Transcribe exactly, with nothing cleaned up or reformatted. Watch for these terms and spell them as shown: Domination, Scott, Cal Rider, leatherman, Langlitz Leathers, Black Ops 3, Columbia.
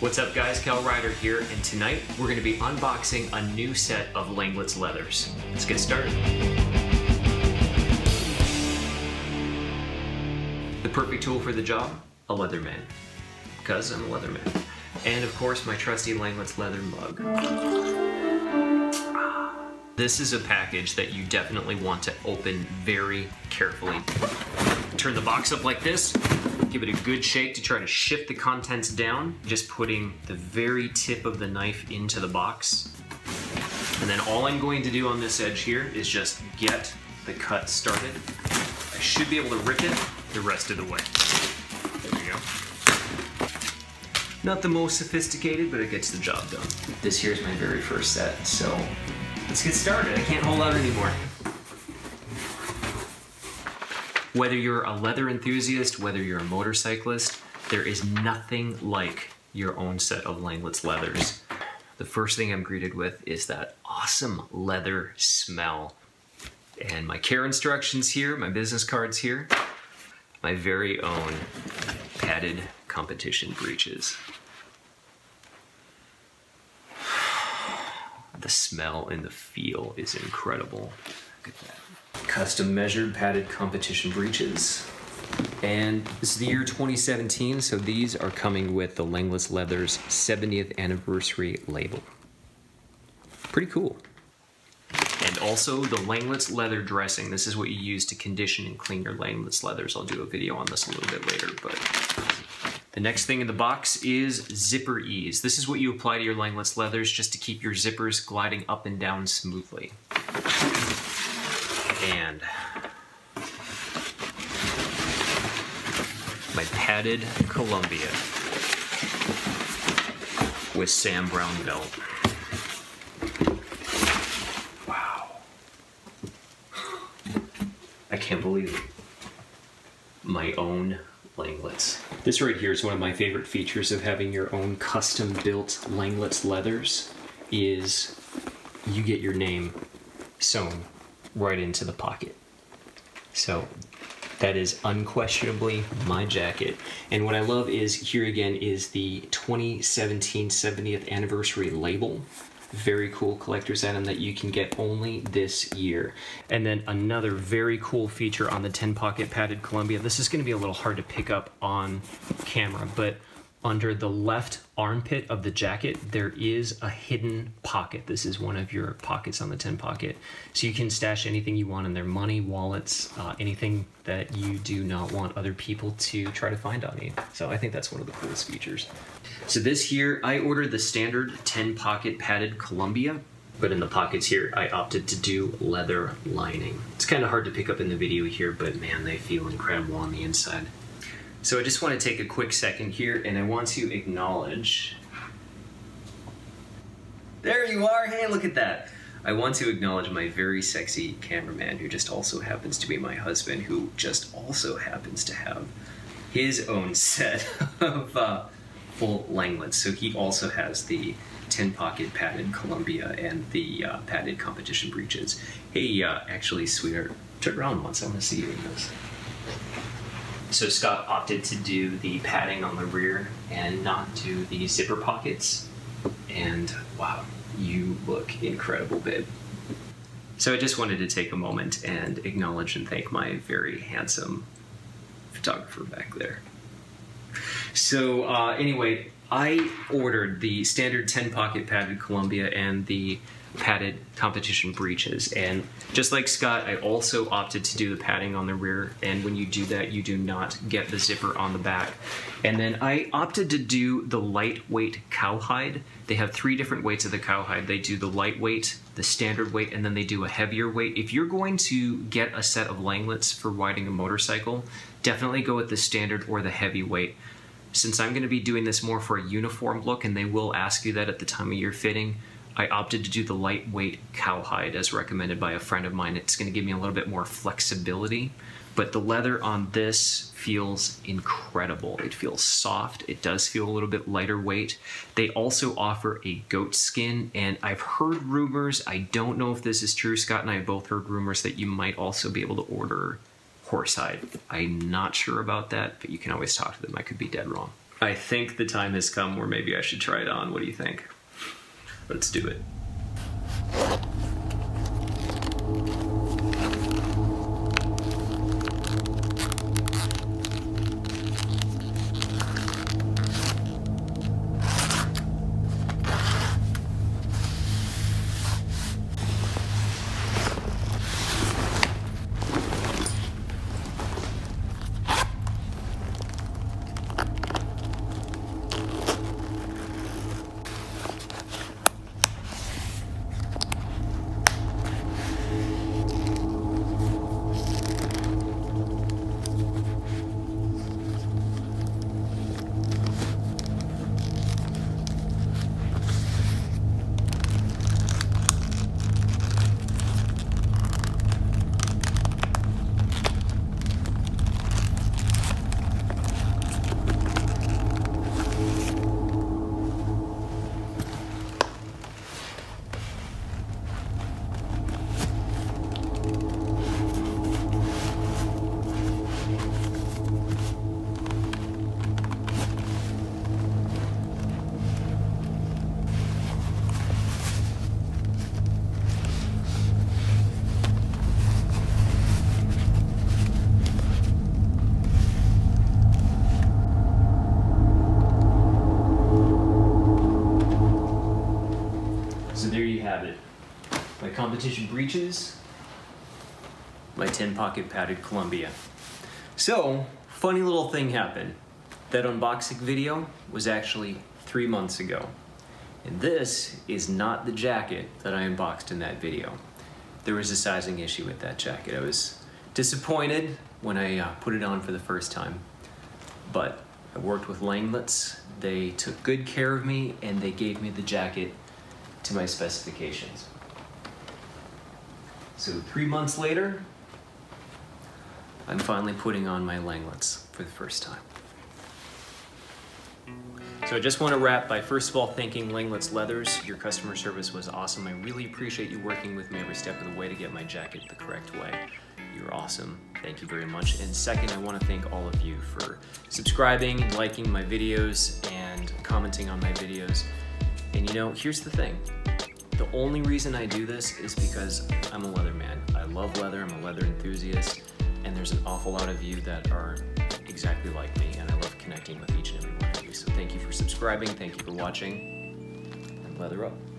What's up guys, Cal Rider here, and tonight we're going to be unboxing a new set of Langlitz Leathers. Let's get started. The perfect tool for the job? A Leatherman. Because I'm a Leatherman. And of course my trusty Langlitz Leather mug. This is a package that you definitely want to open very carefully. Turn the box up like this. Give it a good shake to try to shift the contents down, just putting the very tip of the knife into the box. And then all I'm going to do on this edge here is just get the cut started. I should be able to rip it the rest of the way. There we go. Not the most sophisticated, but it gets the job done. This here is my very first set, so let's get started. I can't hold out anymore. Whether you're a leather enthusiast, whether you're a motorcyclist, there is nothing like your own set of Langlitz Leathers. The first thing I'm greeted with is that awesome leather smell. And my care instructions here, my business cards here, my very own padded competition breeches. The smell and the feel is incredible. Look at that. Custom measured padded competition breeches. And this is the year twenty seventeen, so these are coming with the Langlitz Leathers seventieth anniversary label. Pretty cool. And also the Langlitz leather dressing. This is what you use to condition and clean your Langlitz Leathers. I'll do a video on this a little bit later, but the next thing in the box is zipper ease. This is what you apply to your Langlitz Leathers just to keep your zippers gliding up and down smoothly. And my padded Columbia with Sam Brown belt. Wow. I can't believe it. My own Langlitz. This right here is one of my favorite features of having your own custom built Langlitz Leathers is you get your name sewn right into the pocket. So that is unquestionably my jacket. And what I love is here again is the twenty seventeen seventieth anniversary label. Very cool collector's item that you can get only this year. And then another very cool feature on the ten pocket padded Columbia. This is going to be a little hard to pick up on camera, but under the left armpit of the jacket, there is a hidden pocket. This is one of your pockets on the ten pocket. So you can stash anything you want in there, money, wallets, uh, anything that you do not want other people to try to find on you. So I think that's one of the coolest features. So this here, I ordered the standard ten pocket padded Columbia, but in the pockets here, I opted to do leather lining. It's kind of hard to pick up in the video here, but man, they feel incredible on the inside. So I just want to take a quick second here and I want to acknowledge, there you are, hey, look at that. I want to acknowledge my very sexy cameraman who just also happens to be my husband, who just also happens to have his own set of uh, full Langlitz. So he also has the ten pocket padded Columbia and the uh, padded competition breeches. Hey, uh, actually, sweetheart, turn around once, I want to see you in this. So Scott opted to do the padding on the rear and not do the zipper pockets. And wow, you look incredible, babe. So I just wanted to take a moment and acknowledge and thank my very handsome photographer back there. So uh, anyway, I ordered the standard ten pocket padded Columbia and the padded competition breeches, and just like Scott, I also opted to do the padding on the rear, and when you do that you do not get the zipper on the back. And then I opted to do the lightweight cowhide. They have three different weights of the cowhide. They do the lightweight, the standard weight, and then they do a heavier weight. If you're going to get a set of Langlitz for riding a motorcycle, definitely go with the standard or the heavy weight. Since I'm going to be doing this more for a uniform look, and they will ask you that at the time of your fitting, I opted to do the lightweight cowhide as recommended by a friend of mine. It's going to give me a little bit more flexibility, but the leather on this feels incredible. It feels soft. It does feel a little bit lighter weight. They also offer a goat skin, and I've heard rumors, I don't know if this is true, Scott and I have both heard rumors that you might also be able to order horsehide. I'm not sure about that, but you can always talk to them. I could be dead wrong. I think the time has come where maybe I should try it on. What do you think? Let's do it. Competition breeches, my ten pocket padded Columbia. So, funny little thing happened. That unboxing video was actually three months ago. And this is not the jacket that I unboxed in that video. There was a sizing issue with that jacket. I was disappointed when I uh, put it on for the first time, but I worked with Langlitz. They took good care of me and they gave me the jacket to my specifications. So three months later, I'm finally putting on my Langlitz for the first time. So I just want to wrap by first of all thanking Langlitz Leathers. Your customer service was awesome. I really appreciate you working with me every step of the way to get my jacket the correct way. You're awesome. Thank you very much. And second, I want to thank all of you for subscribing, liking my videos, and commenting on my videos. And you know, here's the thing. The only reason I do this is because I'm a leatherman. I love leather, I'm a leather enthusiast, and there's an awful lot of you that are exactly like me, and I love connecting with each and every one of you. So thank you for subscribing, thank you for watching, and leather up.